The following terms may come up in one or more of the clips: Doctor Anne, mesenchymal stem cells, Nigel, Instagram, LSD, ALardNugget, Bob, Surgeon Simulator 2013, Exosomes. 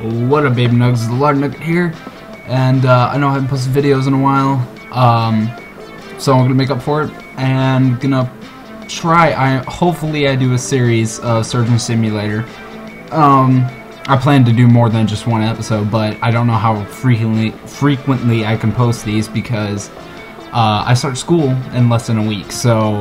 What up, baby nugs? The Lard Nugget here, and I know I haven't posted videos in a while, so I'm gonna make up for it, and gonna try. Hopefully I do a series of Surgeon Simulator. I plan to do more than just one episode, but I don't know how frequently I can post these, because I start school in less than a week. So,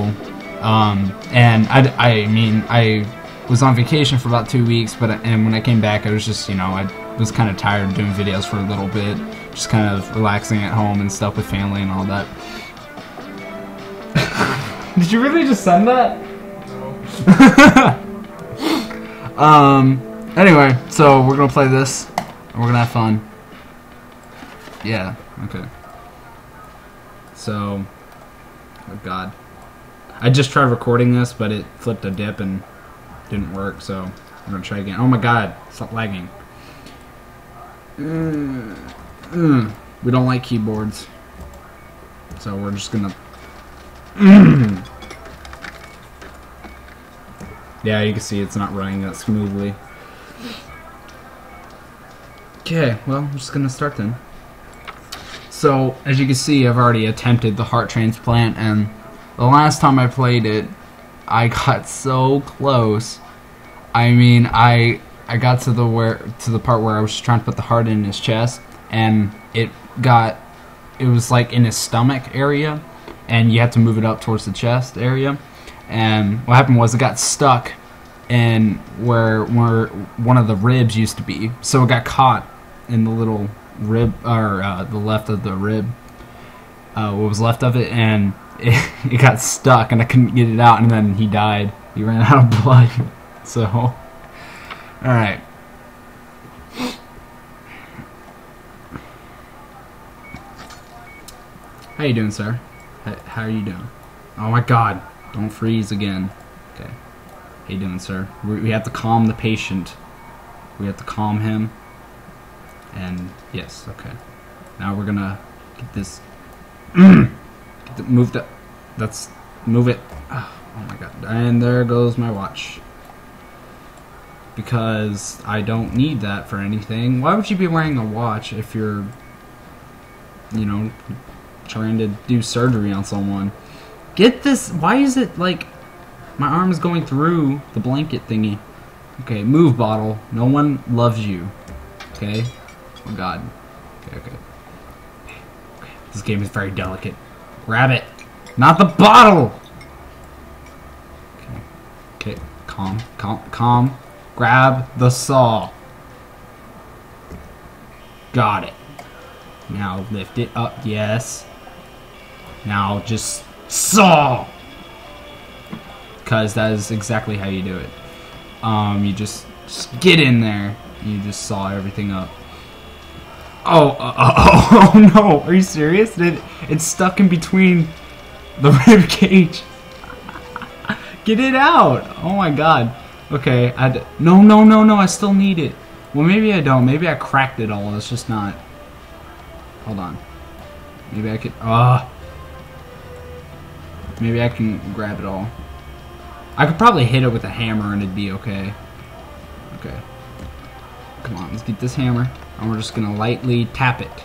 and I mean, I was on vacation for about 2 weeks, and when I came back, I was just, you know, I was kind of tired of doing videos for a little bit, just kind of relaxing at home and stuff with family and all that. Did you really just send that? No. Anyway, so we're gonna play this, and we're gonna have fun. Yeah, okay. So, oh god. I just tried recording this, but it flipped a dip and didn't work, so I'm gonna try again. Oh my god, stop lagging. We don't like keyboards. So we're just gonna... Yeah, you can see it's not running that smoothly. Okay, well, I'm just gonna start then. So, as you can see, I've already attempted the heart transplant, and the last time I played it, I got so close. I mean, I got to the part where I was trying to put the heart in his chest, and it was like in his stomach area, and you had to move it up towards the chest area. And what happened was it got stuck in where one of the ribs used to be, so it got caught in the little rib, or the left of the rib, what was left of it, and it got stuck, and I couldn't get it out, and then he died. He ran out of blood. So, all right. How you doing, sir? How are you doing? Oh my God! Don't freeze again. Okay. How you doing, sir? We have to calm the patient. We have to calm him. And yes, okay. Now we're gonna get this. Move that. That's move it. Oh my god! And there goes my watch. Because I don't need that for anything. Why would you be wearing a watch if you're, you know, trying to do surgery on someone? Get this. Why is it like my arm is going through the blanket thingy? Okay, move, bottle. No one loves you. Okay. Oh god. Okay, okay. Okay. This game is very delicate. Grab it. Not the bottle! Okay. Okay. Calm. Calm. Calm. Grab the saw. Got it. Now lift it up. Yes. Now just saw! Because that is exactly how you do it. You just get in there. You just saw everything up. Oh no, are you serious? It's stuck in between the rib cage. Get it out. Oh my god. Okay, no, I still need it. Well, maybe I don't. Maybe I cracked it all. It's just not. Hold on. Maybe I could, maybe I can grab it all. I could probably hit it with a hammer and it'd be okay. Okay. Come on, let's get this hammer. And we're just gonna lightly tap it.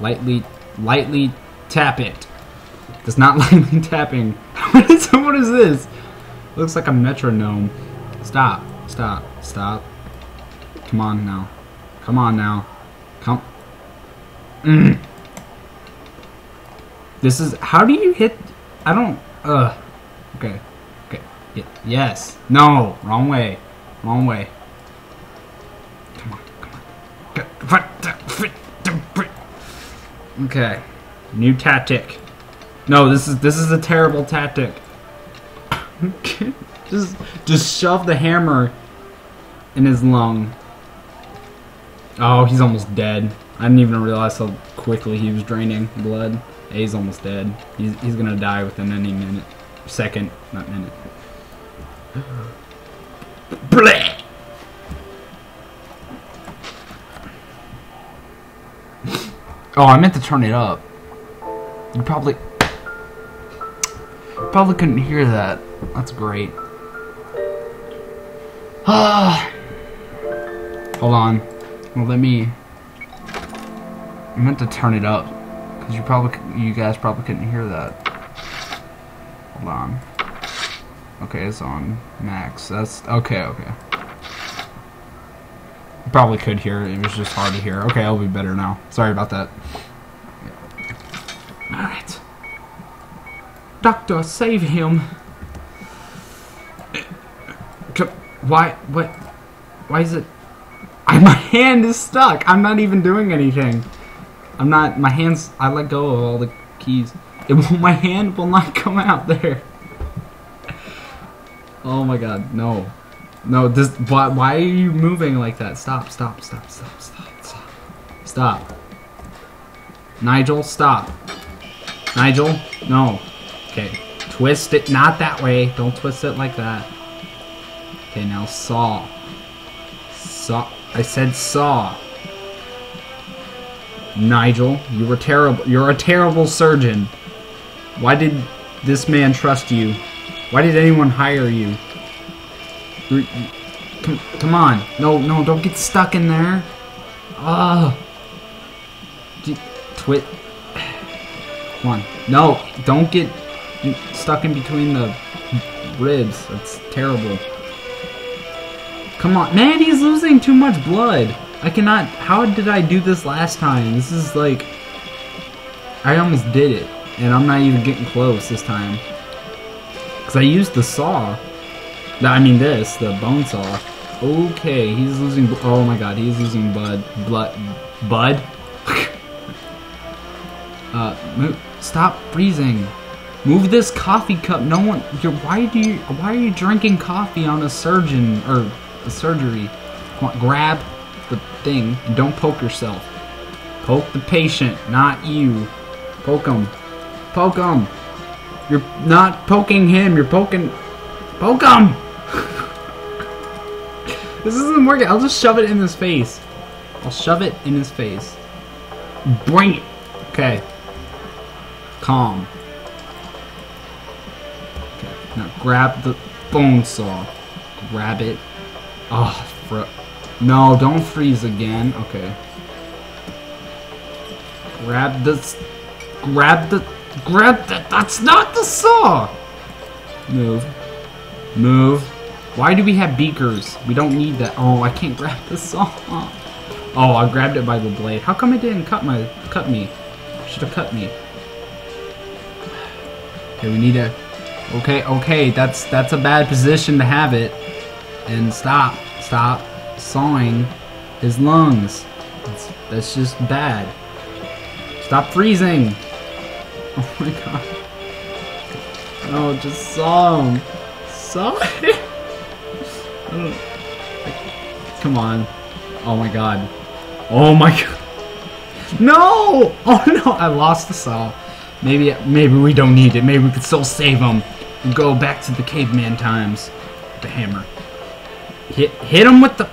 Lightly tap it. That's not lightly tapping. What is this? Looks like a metronome. Stop. Stop. Stop. Come on now. Come on now. Come. This is. How do you hit? I don't. Okay. Okay. Yes. No. Wrong way. Wrong way. Okay, new tactic. No, this is a terrible tactic. just shove the hammer in his lung. Oh, he's almost dead. I didn't even realize how quickly he was draining blood. Yeah, he's almost dead. He's gonna die within any minute, second, not minute. Bleh. Oh, I meant to turn it up. You probably couldn't hear that. That's great. Hold on. Well, let me. I meant to turn it up because you guys probably couldn't hear that. Hold on. Okay, it's on max. That's okay. Okay. You probably could hear it. It was just hard to hear. Okay, I'll be better now. Sorry about that. All right. Doctor, save him. Why? What? Why is it? My hand is stuck. I'm not even doing anything. I'm not. My hands. I let go of all the keys. My hand will not come out there. Oh my God! No, no. This. Why are you moving like that? Stop! Stop! Stop! Stop! Stop! Stop! Stop! Nigel, stop! Nigel, no. Okay. Twist it. Not that way. Don't twist it like that. Okay. Now saw. Saw. I said saw. Nigel, you were terrible. You're a terrible surgeon. Why did this man trust you? Why did anyone hire you? Come on. No, no, don't get stuck in there. Ah. Twit. Come on. No, don't get stuck in between the ribs. That's terrible. Come on. Man, he's losing too much blood. I cannot. How did I do this last time? This is like. I almost did it, and I'm not even getting close this time. Because I used the saw. I mean, this, the bone saw. Okay, he's losing. Oh my God, he's losing blood. Blood? Move. Stop freezing. Move this coffee cup. No one. Why are you drinking coffee on a surgeon or a surgery? Come on, grab the thing and don't poke yourself. Poke the patient, not you. Poke him. Poke him. You're not poking him. You're poking. Poke him. This isn't working. I'll just shove it in his face. I'll shove it in his face. Bring it. Okay. Calm. Okay. Now grab the bone saw. Grab it. Oh, bro. No, don't freeze again. Okay. Grab this. Grab the. That's not the saw. Move. Move. Why do we have beakers? We don't need that. Oh, I can't grab the saw. Oh, I grabbed it by the blade. How come it didn't cut me? Should have cut me. Okay, we need a. Okay. That's a bad position to have it. And stop. Sawing his lungs. That's just bad. Stop freezing. Oh my God. No, just saw him. Saw it. Come on. Oh my God. Oh my God. No. Oh no. I lost the saw. Maybe we don't need it. Maybe we could still save him and go back to the caveman times. The hammer. Hit him with the.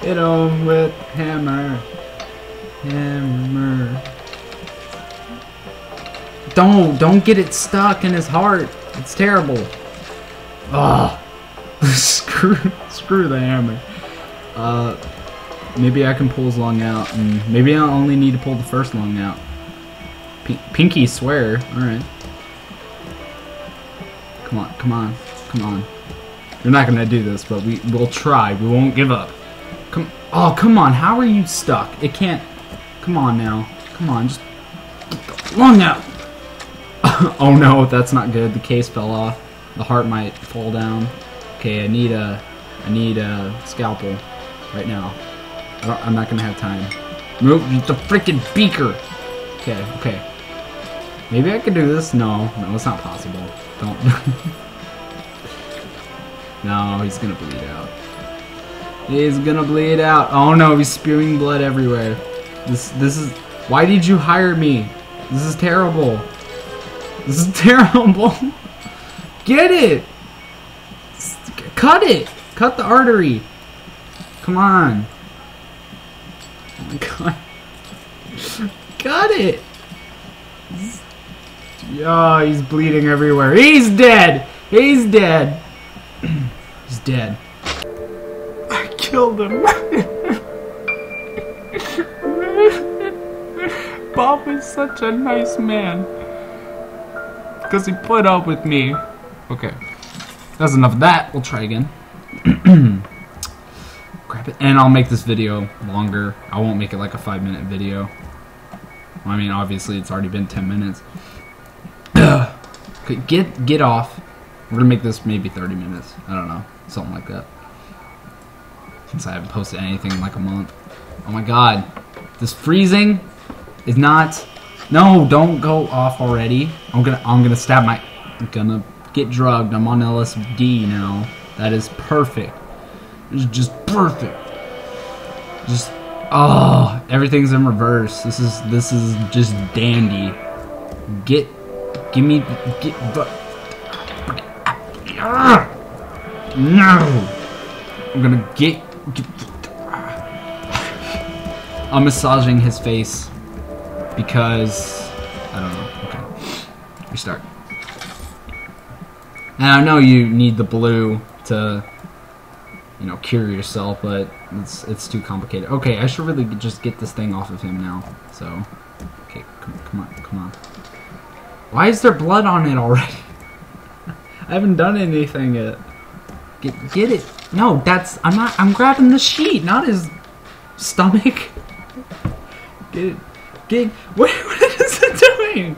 Hit him with hammer. Hammer. Don't get it stuck in his heart. It's terrible. Ah. Screw the hammer. Maybe I can pull his lung out, and maybe I only need to pull the first lung out. Pinky swear. All right. Come on. You're not gonna do this, but we'll try. We won't give up. Come on. How are you stuck? It can't. Come on now. Come on. Just lung out. Oh no, that's not good. The case fell off. The heart might fall down. Okay, I need a scalpel right now. I'm not gonna have time. Move the freaking beaker. Okay. Maybe I could do this. No, it's not possible. Don't. No, he's gonna bleed out. He's gonna bleed out. Oh no, he's spewing blood everywhere. This is. Why did you hire me? This is terrible. This is terrible. Get it. Cut it. Cut the artery. Come on. Oh my God. Cut it. Oh, he's bleeding everywhere. He's dead. He's dead. He's dead. killed him. Bob is such a nice man. Because he put up with me. Okay. That's enough of that. We'll try again. Grab it. And I'll make this video longer. I won't make it like a 5-minute video. I mean, obviously, it's already been 10 minutes. Okay, get off. We're going to make this maybe 30 minutes. I don't know. Something like that. Since I haven't posted anything in like a month. Oh my god. This freezing is not... No, don't go off already. I'm gonna stab my... I'm gonna get drugged. I'm on LSD now. That is perfect. It's just perfect. Just... Oh, everything's in reverse. This is just dandy. No! I'm gonna get I'm massaging his face because I don't know. Okay. Restart. And I know you need the blue to, you know, cure yourself, but it's too complicated. Okay, I should really just get this thing off of him now. So, okay, come on. Why is there blood on it already? I haven't done anything yet. Get it. No, that's, I'm grabbing the sheet, not his stomach. Get it. What is it doing?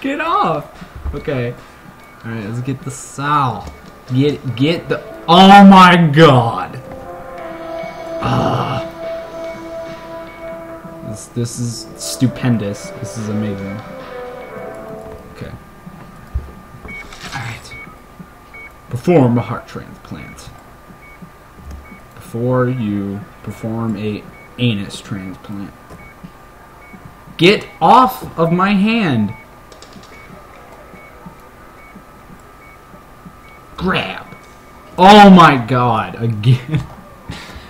Get off. Okay. All right, let's get the sow. Get the, oh my god! This is stupendous. This is amazing. Okay. Alright. Perform a heart transplant. Before you perform a anus transplant. Get off of my hand! Grab! Oh my god, again.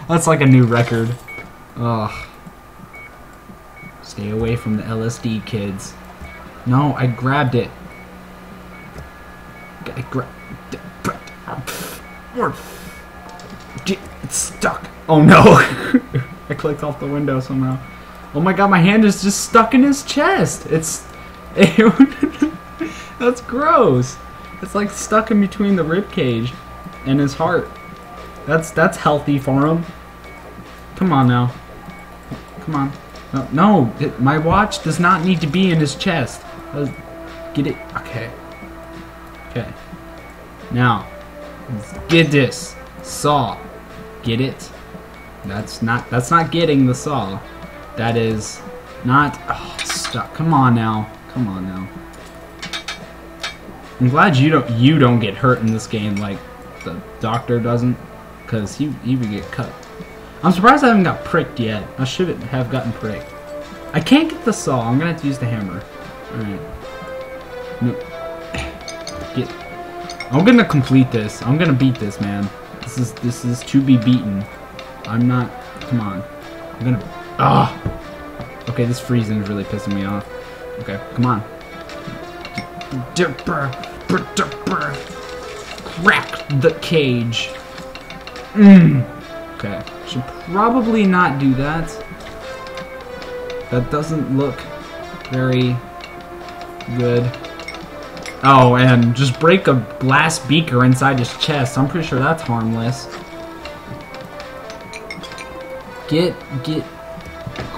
That's like a new record. Ugh. Stay away from the LSD, kids. No, I grabbed it. It's stuck. Oh no. I clicked off the window somehow. Oh my god, my hand is just stuck in his chest. That's gross. It's like stuck in between the ribcage. And his heart. That's healthy for him. Come on now. Come on. No, my watch does not need to be in his chest. Get it. Okay. Okay. Now, let's get this saw. Get it. That's not getting the saw. That is not. Oh, stuck. Come on now. Come on now. I'm glad you don't get hurt in this game like the doctor doesn't, because he would get cut. I'm surprised I haven't got pricked yet. I shouldn't have gotten pricked. I can't get the saw. I'm gonna have to use the hammer. Alright. Nope. I'm gonna complete this. I'm gonna beat this, man. This is to be beaten. I'm not. Come on. I'm gonna. Ah. Okay, this freezing is really pissing me off. Okay, come on. Crack the cage. Okay. Should probably not do that. That doesn't look very good. Oh, and just break a glass beaker inside his chest. I'm pretty sure that's harmless.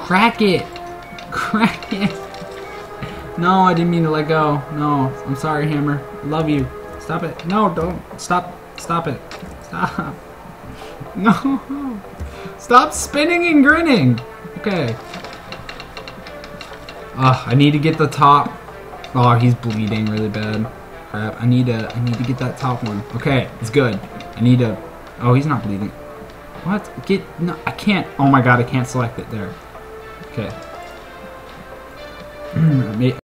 Crack it. Crack it. No, I didn't mean to let go. No, I'm sorry, Hammer. I love you. Stop it. No, don't. Stop it. Stop. No. Stop spinning and grinning. Okay. I need to get the top. Oh, he's bleeding really bad. Crap. I need to get that top one. Okay, it's good. Oh, he's not bleeding. What? No, I can't. Oh my god, I can't select it there. Okay.